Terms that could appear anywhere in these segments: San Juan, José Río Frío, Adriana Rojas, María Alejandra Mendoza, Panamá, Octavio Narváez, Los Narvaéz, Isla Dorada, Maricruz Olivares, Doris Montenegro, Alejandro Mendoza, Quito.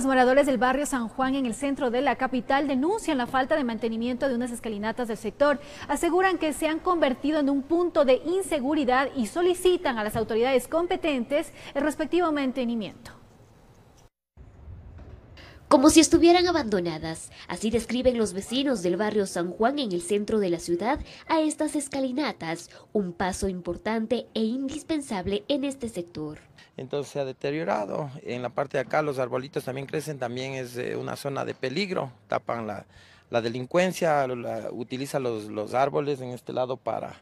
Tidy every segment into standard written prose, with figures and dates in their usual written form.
Los moradores del barrio San Juan, en el centro de la capital, denuncian la falta de mantenimiento de unas escalinatas del sector. Aseguran que se han convertido en un punto de inseguridad y solicitan a las autoridades competentes el respectivo mantenimiento. Como si estuvieran abandonadas, así describen los vecinos del barrio San Juan en el centro de la ciudad a estas escalinatas, un paso importante e indispensable en este sector. Entonces se ha deteriorado, en la parte de acá los arbolitos también crecen, también es una zona de peligro, tapan la delincuencia, utiliza los árboles en este lado para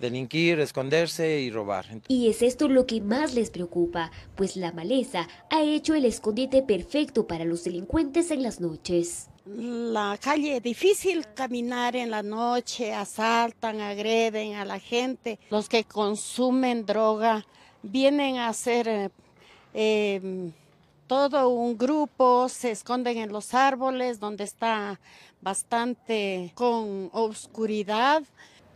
delinquir, esconderse y robar. Y es esto lo que más les preocupa, pues la maleza ha hecho el escondite perfecto para los delincuentes en las noches. La calle es difícil caminar en la noche, asaltan, agreden a la gente. Los que consumen droga vienen a hacer todo un grupo, se esconden en los árboles donde está bastante con oscuridad.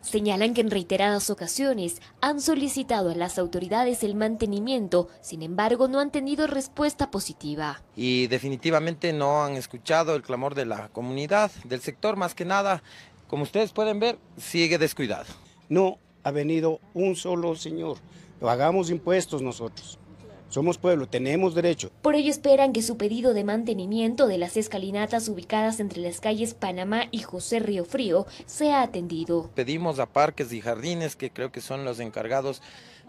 Señalan que en reiteradas ocasiones han solicitado a las autoridades el mantenimiento, sin embargo no han tenido respuesta positiva. Y definitivamente no han escuchado el clamor de la comunidad, del sector más que nada. Como ustedes pueden ver, sigue descuidado. No ha venido un solo señor, pagamos impuestos nosotros. Somos pueblo, tenemos derecho. Por ello esperan que su pedido de mantenimiento de las escalinatas ubicadas entre las calles Panamá y José Río Frío sea atendido. Pedimos a Parques y Jardines, que creo que son los encargados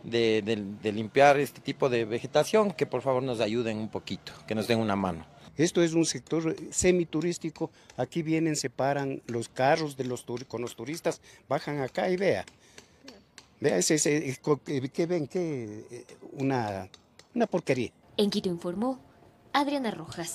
de limpiar este tipo de vegetación, que por favor nos ayuden un poquito, que nos den una mano. Esto es un sector semiturístico, aquí vienen, separan los carros de con los turistas, bajan acá y vea, ¿qué ven? Una porquería. En Quito informó Adriana Rojas.